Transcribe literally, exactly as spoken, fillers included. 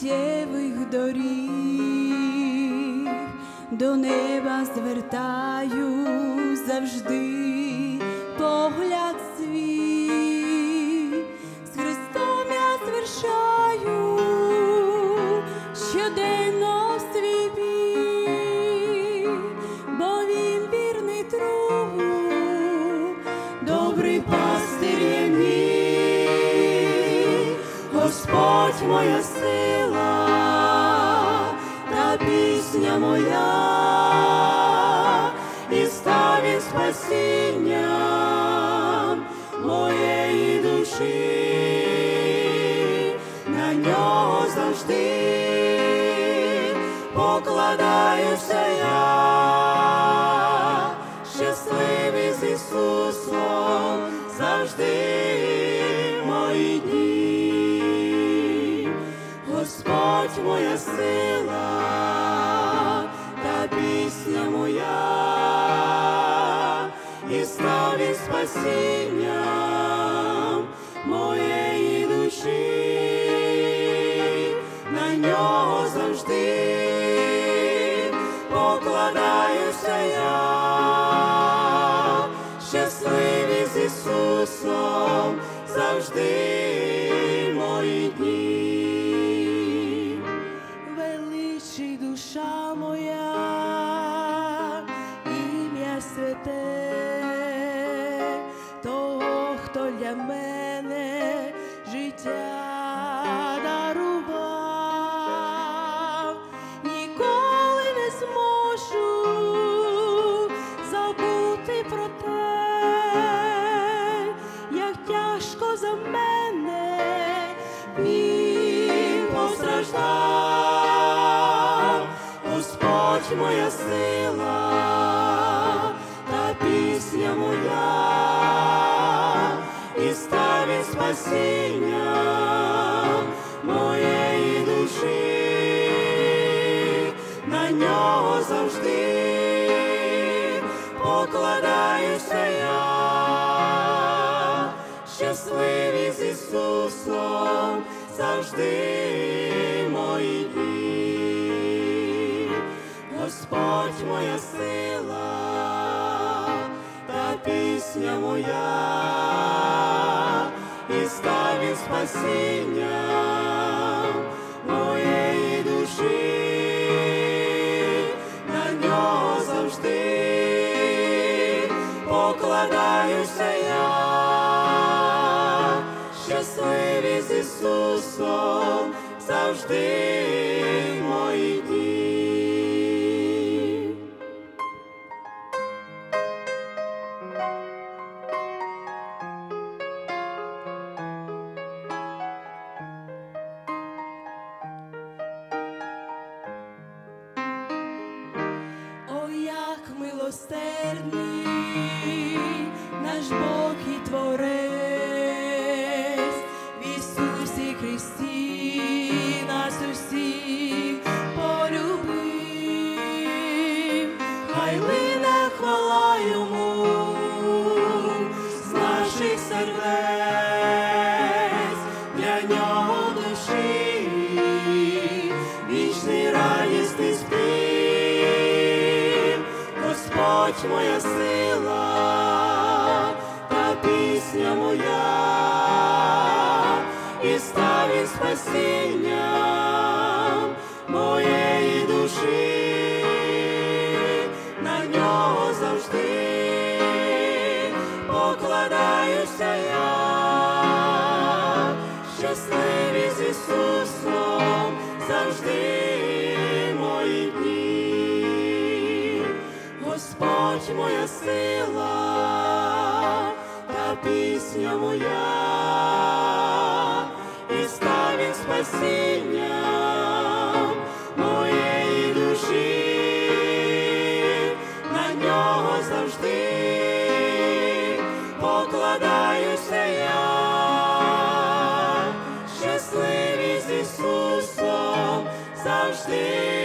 життєвих доріг, до неба звертаю завжди погляд свій. З Христом я звершаю щоденно свій бій, бо Він вірний другу, добрий пастир є мій. Господь моя сила та пісня моя, і став він спасінням моєї душі. На нього завжди покладаюся я, щасливий з Ісусом завжди мої дні. Господь моя сила та пісня моя, і став він спасінням моєї душі. На нього завжди покладаюся я, щасливий з Ісусом завжди мої дні. Душа моя, ім'я святе того, хто для мене життя дарував. Ніколи не зможу забути про те, як тяжко за мене він постраждав. Господь моя сила та пісня моя, і став він спасінням моєї душі. На нього завжди покладаюся я, щасливий з Ісусом завжди мої дні. Господь моя сила та пісня моя, і став він спасінням моєї душі. На нього завжди покладаюся я, щасливий з Ісусом завжди мої дні. Милосердний наш Бог і Творець, в Ісусі Христі нас усіх полюбив. Хай лине хвала Йому з наших сердець, для Нього душі вічний радісний спів. Господь моя сила та пісня моя, і став він спасінням моєї душі. На нього завжди покладаюся я, щасливий з Ісусом завжди мої дні. Господь моя сила та пісня моя, і став він спасінням моєї душі. На нього завжди покладаюся я, щасливий з Ісусом завжди.